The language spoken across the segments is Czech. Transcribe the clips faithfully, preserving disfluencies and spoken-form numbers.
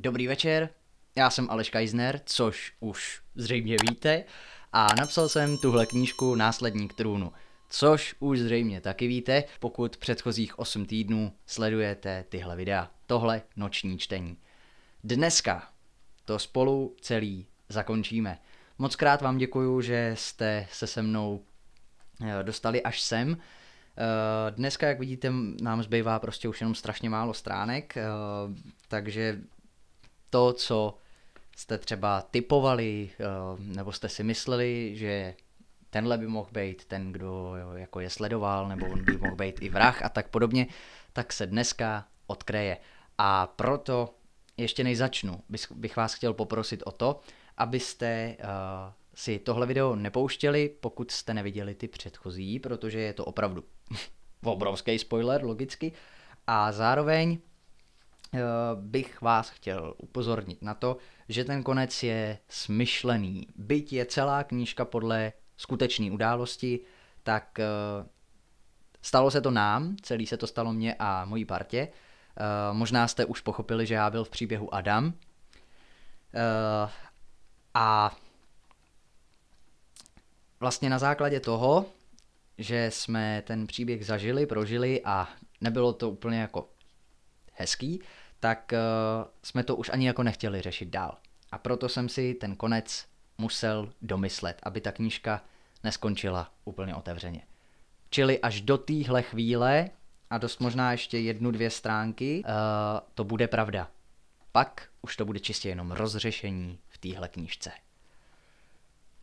Dobrý večer, já jsem Aleš Kajzner, což už zřejmě víte, a napsal jsem tuhle knížku Následník trůnu, což už zřejmě taky víte, pokud předchozích osm týdnů sledujete tyhle videa. Tohle noční čtení. Dneska to spolu celý zakončíme. Moc krát vám děkuju, že jste se se mnou dostali až sem. Dneska, jak vidíte, nám zbývá prostě už jenom strašně málo stránek, takže to, co jste třeba typovali, nebo jste si mysleli, že tenhle by mohl být ten, kdo jako je sledoval, nebo on by mohl být i vrah a tak podobně, tak se dneska odkryje. A proto, ještě než začnu, bych vás chtěl poprosit o to, abyste si tohle video nepouštěli, pokud jste neviděli ty předchozí, protože je to opravdu obrovský spoiler, logicky. A zároveň bych vás chtěl upozornit na to, že ten konec je smyšlený. Byť je celá knížka podle skutečné události, tak stalo se to nám, celý se to stalo mně a mojí partě. Možná jste už pochopili, že já byl v příběhu Adam. A vlastně na základě toho, že jsme ten příběh zažili, prožili a nebylo to úplně jako hezký, tak uh, jsme to už ani jako nechtěli řešit dál. A proto jsem si ten konec musel domyslet, aby ta knížka neskončila úplně otevřeně. Čili až do téhle chvíle a dost možná ještě jednu, dvě stránky, uh, to bude pravda. Pak už to bude čistě jenom rozřešení v téhle knížce.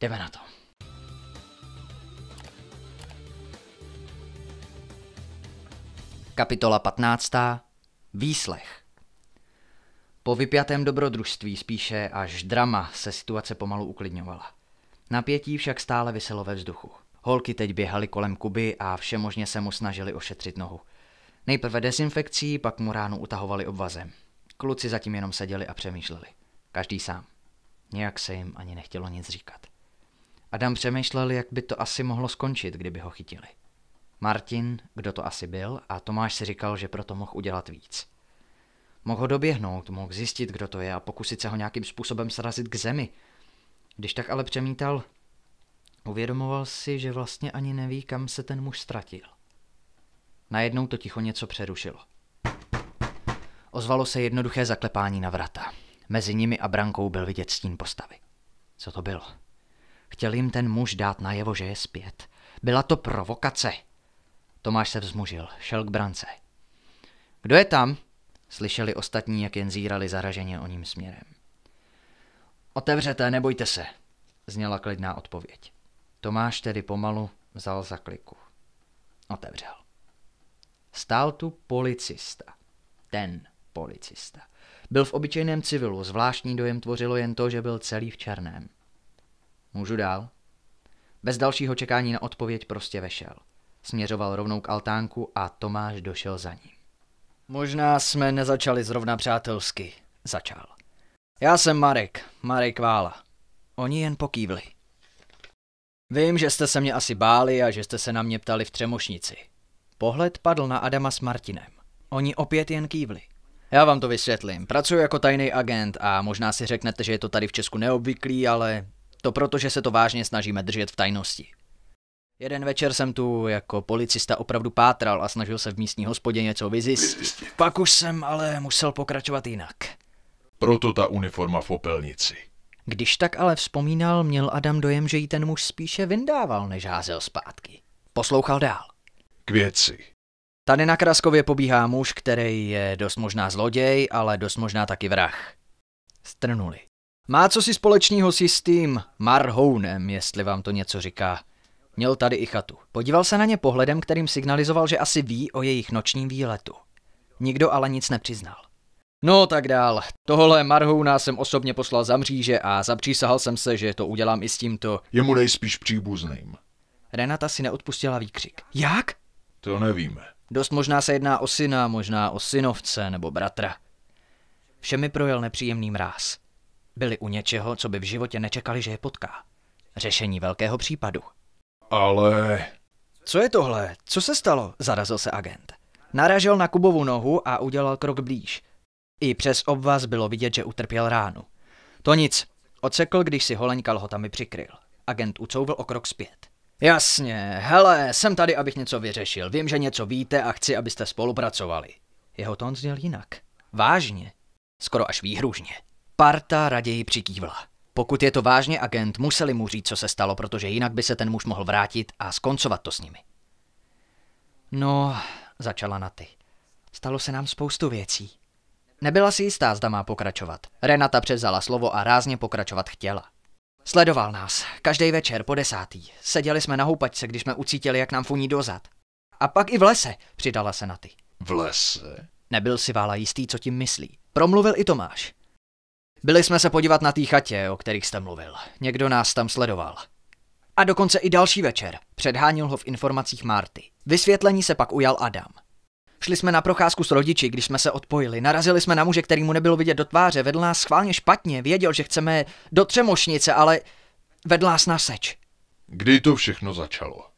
Jdeme na to. Kapitola patnáctá. Výslech. Po vypjatém dobrodružství spíše až drama se situace pomalu uklidňovala. Napětí však stále viselo ve vzduchu. Holky teď běhaly kolem Kuby a všemožně se mu snažili ošetřit nohu. Nejprve dezinfekcí, pak mu ránu utahovali obvazem. Kluci zatím jenom seděli a přemýšleli. Každý sám. Nějak se jim ani nechtělo nic říkat. Adam přemýšlel, jak by to asi mohlo skončit, kdyby ho chytili. Martin, kdo to asi byl, a Tomáš si říkal, že proto mohl udělat víc. Mohl ho doběhnout, mohl zjistit, kdo to je a pokusit se ho nějakým způsobem srazit k zemi. Když tak ale přemítal, uvědomoval si, že vlastně ani neví, kam se ten muž ztratil. Najednou to ticho něco přerušilo. Ozvalo se jednoduché zaklepání na vrata. Mezi nimi a brankou byl vidět stín postavy. Co to bylo? Chtěl jim ten muž dát najevo, že je zpět. Byla to provokace. Tomáš se vzmužil, šel k brance. Kdo je tam? Slyšeli ostatní, jak jen zírali zaraženě o ním směrem. Otevřete, nebojte se, zněla klidná odpověď. Tomáš tedy pomalu vzal za kliku. Otevřel. Stál tu policista. Ten policista. Byl v obyčejném civilu, zvláštní dojem tvořilo jen to, že byl celý v černém. Můžu dál? Bez dalšího čekání na odpověď prostě vešel. Směřoval rovnou k altánku a Tomáš došel za ním. Možná jsme nezačali zrovna přátelsky, začal. Já jsem Marek, Marek Vála. Oni jen pokývli. Vím, že jste se mě asi báli a že jste se na mě ptali v Třemošnici. Pohled padl na Adama s Martinem. Oni opět jen kývli. Já vám to vysvětlím. Pracuji jako tajný agent a možná si řeknete, že je to tady v Česku neobvyklý, ale to proto, že se to vážně snažíme držet v tajnosti. Jeden večer jsem tu jako policista opravdu pátral a snažil se v místní hospodě něco vyzjistit. Pak už jsem ale musel pokračovat jinak. Proto ta uniforma v popelnici. Když tak ale vzpomínal, měl Adam dojem, že jí ten muž spíše vyndával, než házel zpátky. Poslouchal dál. K věci. Tady na Kraskově pobíhá muž, který je dost možná zloděj, ale dost možná taky vrah. Strnuli. Má co si společného si s tím Marhounem, jestli vám to něco říká. Měl tady i chatu. Podíval se na ně pohledem, kterým signalizoval, že asi ví o jejich nočním výletu. Nikdo ale nic nepřiznal. No tak dál. Tohle Marhouna jsem osobně poslal za mříže a zapřísahal jsem se, že to udělám i s tímto. Jemu nejspíš příbuzným. Renata si neodpustila výkřik. Jak? To nevíme. Dost možná se jedná o syna, možná o synovce nebo bratra. Všemi projel nepříjemný mráz. Byli u něčeho, co by v životě nečekali, že je potká. Řešení velkého případu. Ale... Co je tohle? Co se stalo? Zarazil se agent. Narazil na Kubovu nohu a udělal krok blíž. I přes obvaz bylo vidět, že utrpěl ránu. To nic, odsekl, když si holenka lhotami přikryl. Agent ucouvl o krok zpět. Jasně, hele, jsem tady, abych něco vyřešil. Vím, že něco víte a chci, abyste spolupracovali. Jeho tón zněl jinak. Vážně. Skoro až výhružně. Parta raději přikývla. Pokud je to vážně, agent, museli mu říct, co se stalo, protože jinak by se ten muž mohl vrátit a skoncovat to s nimi. No, začala na ty. Stalo se nám spoustu věcí. Nebyla si jistá, zda má pokračovat. Renata převzala slovo a rázně pokračovat chtěla. Sledoval nás. Každý večer po desátý. Seděli jsme na houpačce, když jsme ucítili, jak nám funí dozad. A pak i v lese, přidala se na ty. V lese? Nebyl si Vála jistý, co tím myslí. Promluvil i Tomáš. Byli jsme se podívat na té chatě, o kterých jste mluvil. Někdo nás tam sledoval. A dokonce i další večer. Předháněl ho v informacích Marty. Vysvětlení se pak ujal Adam. Šli jsme na procházku s rodiči, když jsme se odpojili. Narazili jsme na muže, který mu nebylo vidět do tváře. Vedl nás schválně špatně. Věděl, že chceme do Třemošnice, ale vedl nás na Seč. Kdy to všechno začalo?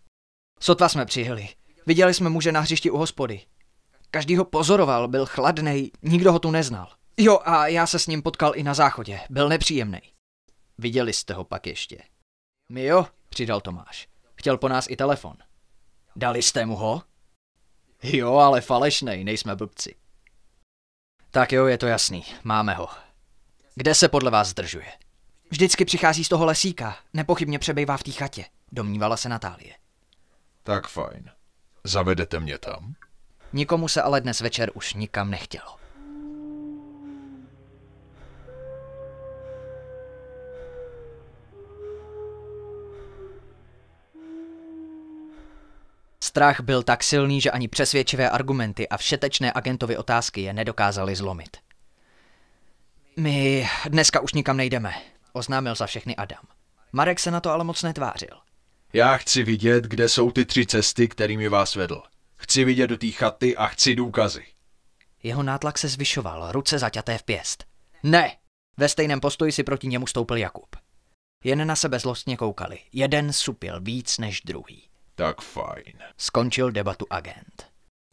Sotva jsme přijeli. Viděli jsme muže na hřišti u hospody. Každý ho pozoroval, byl chladnej, nikdo ho tu neznal. Jo, a já se s ním potkal i na záchodě. Byl nepříjemný. Viděli jste ho pak ještě? My jo, přidal Tomáš. Chtěl po nás i telefon. Dali jste mu ho? Jo, ale falešnej, nejsme blbci. Tak jo, je to jasný, máme ho. Kde se podle vás zdržuje? Vždycky přichází z toho lesíka, nepochybně přebývá v té chatě, domnívala se Natálie. Tak fajn, zavedete mě tam? Nikomu se ale dnes večer už nikam nechtělo. Strach byl tak silný, že ani přesvědčivé argumenty a všetečné agentovy otázky je nedokázaly zlomit. My dneska už nikam nejdeme, oznámil za všechny Adam. Marek se na to ale moc netvářil. Já chci vidět, kde jsou ty tři cesty, kterými vás vedl. Chci vidět do té chaty a chci důkazy. Jeho nátlak se zvyšoval, ruce zaťaté v pěst. Ne! Ve stejném postoji si proti němu stoupil Jakub. Jen na sebe zlostně koukali. Jeden supil víc než druhý. Tak fajn. Skončil debatu agent.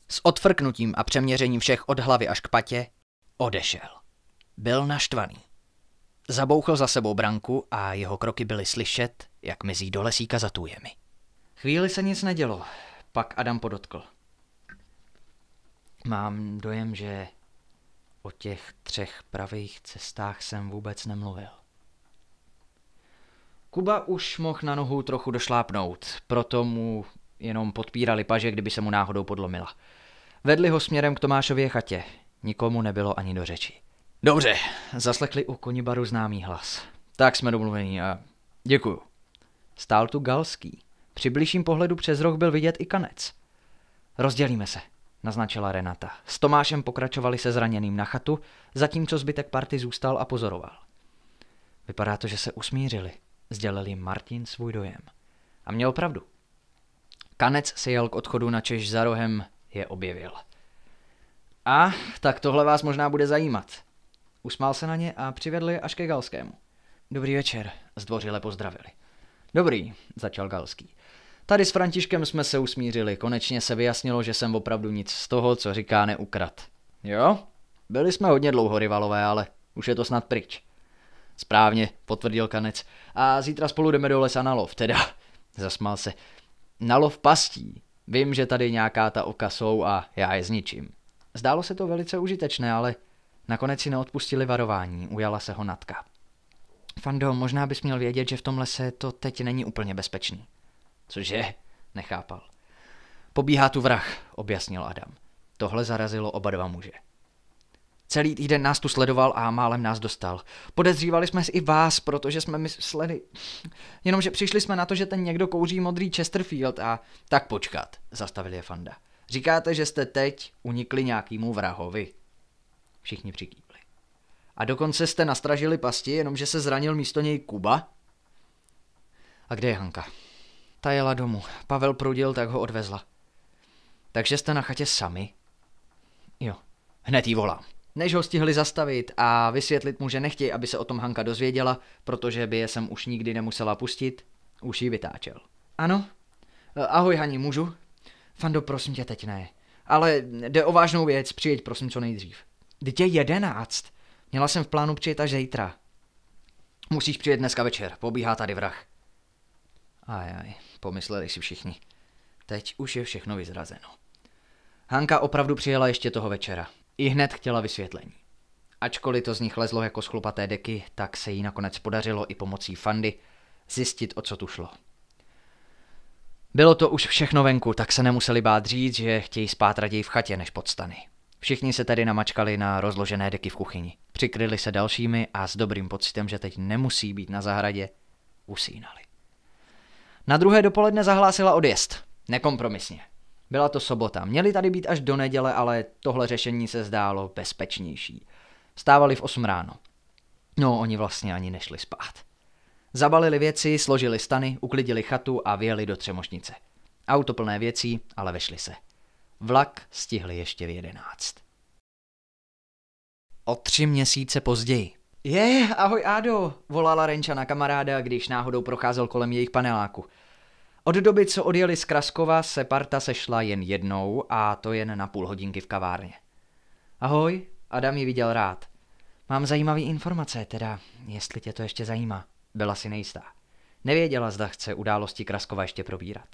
S odfrknutím a přeměřením všech od hlavy až k patě odešel. Byl naštvaný. Zabouchl za sebou branku a jeho kroky byly slyšet, jak mizí do lesíka za tujemi. Chvíli se nic nedělo, pak Adam podotkl. Mám dojem, že o těch třech pravých cestách jsem vůbec nemluvil. Kuba už mohl na nohu trochu došlápnout, proto mu jenom podpírali paže, kdyby se mu náhodou podlomila. Vedli ho směrem k Tomášově chatě. Nikomu nebylo ani do řeči. Dobře, zaslechli u konibaru známý hlas. Tak jsme domluveni a děkuju. Stál tu Galský. Při bližším pohledu přes roh byl vidět i kanec. Rozdělíme se, naznačila Renata. S Tomášem pokračovali se zraněným na chatu, zatímco zbytek party zůstal a pozoroval. Vypadá to, že se usmířili, sdělil jim Martin svůj dojem. A měl pravdu. Kanec se jel k odchodu, na Češ za rohem je objevil. A tak tohle vás možná bude zajímat. Usmál se na ně a přivedl je až ke Galskému. Dobrý večer, zdvořile pozdravili. Dobrý, začal Galský. Tady s Františkem jsme se usmířili, konečně se vyjasnilo, že jsem opravdu nic z toho, co říká, neukrad. Jo, byli jsme hodně dlouho rivalové, ale už je to snad pryč. Správně, potvrdil kanec. A zítra spolu jdeme do lesa na lov, teda. Zasmál se. Na lov pastí. Vím, že tady nějaká ta oka jsou a já je zničím. Zdálo se to velice užitečné, ale nakonec si neodpustili varování, ujala se ho Natka. Fando, možná bys měl vědět, že v tom lese to teď není úplně bezpečný. Cože? Nechápal. Pobíhá tu vrah, objasnil Adam. Tohle zarazilo oba dva muže. Celý týden nás tu sledoval a málem nás dostal. Podezřívali jsme i vás, protože jsme mysleli... Jenomže přišli jsme na to, že ten někdo kouří modrý Chesterfield a... Tak počkat, zastavil je Fanda. Říkáte, že jste teď unikli nějakýmu vrahovi. Všichni přikývli. A dokonce jste nastražili pasti, jenomže se zranil místo něj Kuba? A kde je Hanka? Ta jela domů. Pavel prudil, tak ho odvezla. Takže jste na chatě sami? Jo. Hned jí volám. Než ho stihli zastavit a vysvětlit mu, že nechtějí, aby se o tom Hanka dozvěděla, protože by je sem už nikdy nemusela pustit, už jí vytáčel. Ano? Ahoj, Hani, můžu? Fando, prosím tě, teď ne. Ale jde o vážnou věc, přijeď prosím co nejdřív. Vždyť je jedenáct. Měla jsem v plánu přijet až zítra. Musíš přijet dneska večer, pobíhá tady vrah. Ajaj, pomysleli si všichni. Teď už je všechno vyzrazeno. Hanka opravdu přijela ještě toho večera. I hned chtěla vysvětlení. Ačkoliv to z nich lezlo jako z chlupaté deky, tak se jí nakonec podařilo i pomocí Fandy zjistit, o co tu šlo. Bylo to už všechno venku, tak se nemuseli bát říct, že chtějí spát raději v chatě než pod stany. Všichni se tedy namačkali na rozložené deky v kuchyni. Přikryli se dalšími a s dobrým pocitem, že teď nemusí být na zahradě, usínali. Na druhé dopoledne zahlásila odjezd. Nekompromisně. Byla to sobota. Měli tady být až do neděle, ale tohle řešení se zdálo bezpečnější. Vstávali v osm ráno. No, oni vlastně ani nešli spát. Zabalili věci, složili stany, uklidili chatu a vyjeli do Třemošnice. Auto plné věcí, ale vešli se. Vlak stihli ještě v jedenáct. O tři měsíce později. Je, ahoj Ádo, volala Renčana kamaráda, když náhodou procházel kolem jejich paneláku. Od doby, co odjeli z Kraskova, se parta sešla jen jednou a to jen na půl hodinky v kavárně. Ahoj, Adam ji viděl rád. Mám zajímavé informace, teda jestli tě to ještě zajímá. Byla si nejistá. Nevěděla, zda chce události Kraskova ještě probírat.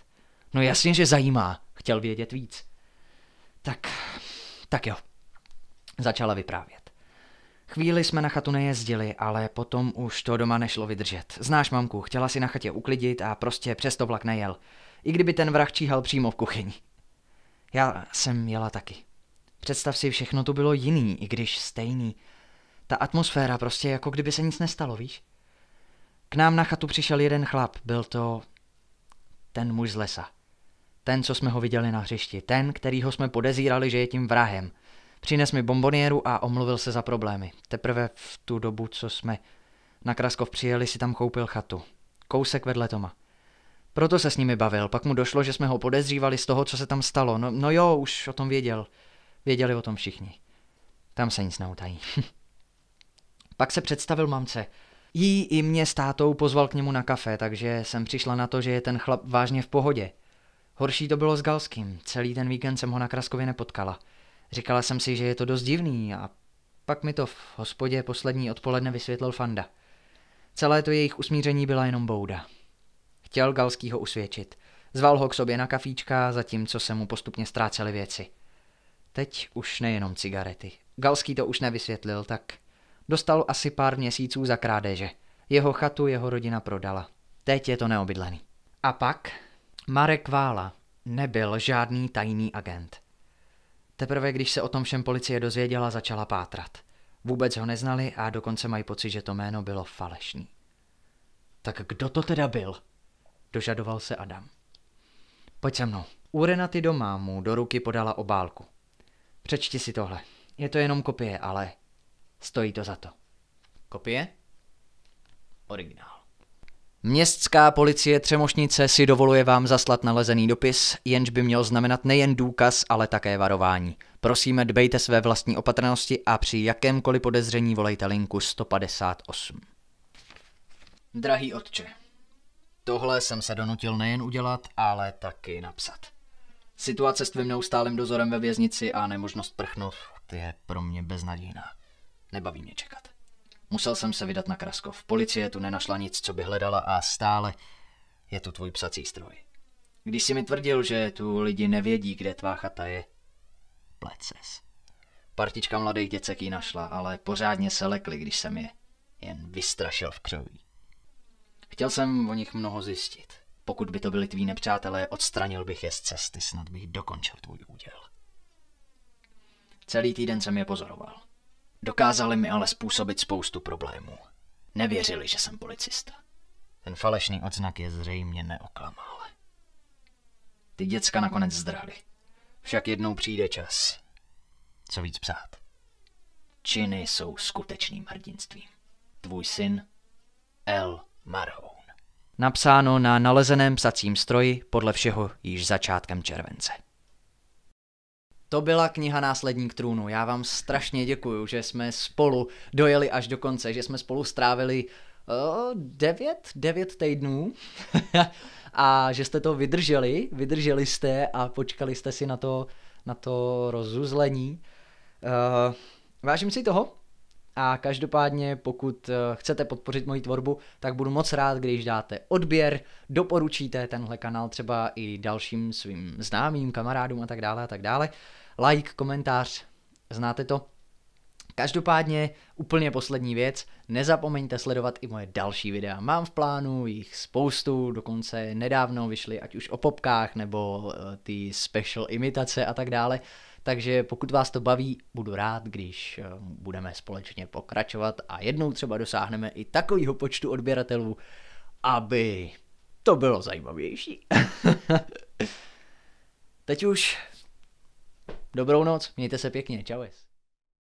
No jasně, že zajímá. Chtěl vědět víc. Tak, tak jo. Začala vyprávět. Chvíli jsme na chatu nejezdili, ale potom už to doma nešlo vydržet. Znáš mamku, chtěla si na chatě uklidit a prostě přesto vlak nejel. I kdyby ten vrah číhal přímo v kuchyni. Já jsem jela taky. Představ si, všechno to bylo jiný, i když stejný. Ta atmosféra prostě, jako kdyby se nic nestalo, víš? K nám na chatu přišel jeden chlap, byl to ten muž z lesa. Ten, co jsme ho viděli na hřišti, ten, kterýho jsme podezírali, že je tím vrahem. Přines mi bombonieru a omluvil se za problémy. Teprve v tu dobu, co jsme na Kraskov přijeli, si tam koupil chatu. Kousek vedle Toma. Proto se s nimi bavil, pak mu došlo, že jsme ho podezřívali z toho, co se tam stalo. No, no jo, už o tom věděl. Věděli o tom všichni. Tam se nic neutají. Pak se představil mamce. Jí i mě s tátou pozval k němu na kafe, takže jsem přišla na to, že je ten chlap vážně v pohodě. Horší to bylo s Galským, celý ten víkend jsem ho na Kraskově nepotkala. Říkala jsem si, že je to dost divný a pak mi to v hospodě poslední odpoledne vysvětlil Fanda. Celé to jejich usmíření byla jenom bouda. Chtěl Galskýho usvědčit. Zval ho k sobě na kafíčka, zatímco se mu postupně ztrácely věci. Teď už nejenom cigarety. Galský to už nevysvětlil, tak... Dostal asi pár měsíců za krádeže. Jeho chatu jeho rodina prodala. Teď je to neobydlený. A pak Marek Vála nebyl žádný tajný agent. Teprve když se o tom všem policie dozvěděla, začala pátrat. Vůbec ho neznali a dokonce mají pocit, že to jméno bylo falešný. Tak kdo to teda byl? Dožadoval se Adam. Pojď se mnou. U Renaty doma mu do ruky podala obálku. Přečti si tohle. Je to jenom kopie, ale... Stojí to za to. Kopie? Originál. Městská policie Třemošnice si dovoluje vám zaslat nalezený dopis, jenž by měl znamenat nejen důkaz, ale také varování. Prosíme, dbejte své vlastní opatrnosti a při jakémkoliv podezření volejte linku sto padesát osm. Drahý otče, tohle jsem se donutil nejen udělat, ale taky napsat. Situace s tvým stálým dozorem ve věznici a nemožnost prchnout je pro mě beznadějná. Nebaví mě čekat. Musel jsem se vydat na Kraskov. Policie tu nenašla nic, co by hledala a stále je tu tvůj psací stroj. Když jsi mi tvrdil, že tu lidi nevědí, kde tvá chata je, plet ses. Partička mladých děcek ji našla, ale pořádně se lekli, když jsem je jen vystrašil v křoví. Chtěl jsem o nich mnoho zjistit. Pokud by to byli tví nepřátelé, odstranil bych je z cesty, snad bych dokončil tvůj úděl. Celý týden jsem je pozoroval. Dokázali mi ale způsobit spoustu problémů. Nevěřili, že jsem policista. Ten falešný odznak je zřejmě neoklamal. Ty děcka nakonec zdrhly. Však jednou přijde čas. Co víc psát? Činy jsou skutečným hrdinstvím. Tvůj syn El Maroon. Napsáno na nalezeném psacím stroji, podle všeho již začátkem července. To byla kniha Následník trůnu. Já vám strašně děkuju, že jsme spolu dojeli až do konce, že jsme spolu strávili devět týdnů a že jste to vydrželi, vydrželi jste a počkali jste si na to, na to rozuzlení. Uh, Vážím si toho a každopádně pokud chcete podpořit moji tvorbu, tak budu moc rád, když dáte odběr, doporučíte tenhle kanál třeba i dalším svým známým, kamarádům a tak dále a tak dále. Like, komentář, znáte to. Každopádně úplně poslední věc, nezapomeňte sledovat i moje další videa. Mám v plánu jich spoustu, dokonce nedávno vyšly ať už o popkách nebo ty special imitace a tak dále. Takže pokud vás to baví, budu rád, když budeme společně pokračovat a jednou třeba dosáhneme i takového počtu odběratelů, aby to bylo zajímavější. Teď už dobrou noc, mějte se pěkně, čau.